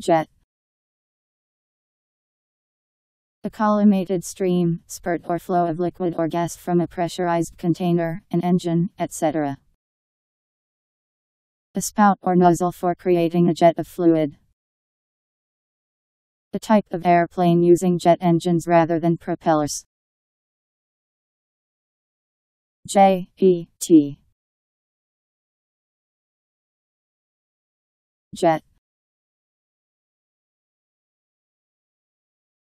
jet. A collimated stream, spurt or flow of liquid or gas from a pressurized container, an engine, etc. A spout or nozzle for creating a jet of fluid. A type of airplane using jet engines rather than propellers. J-E-T. Jet.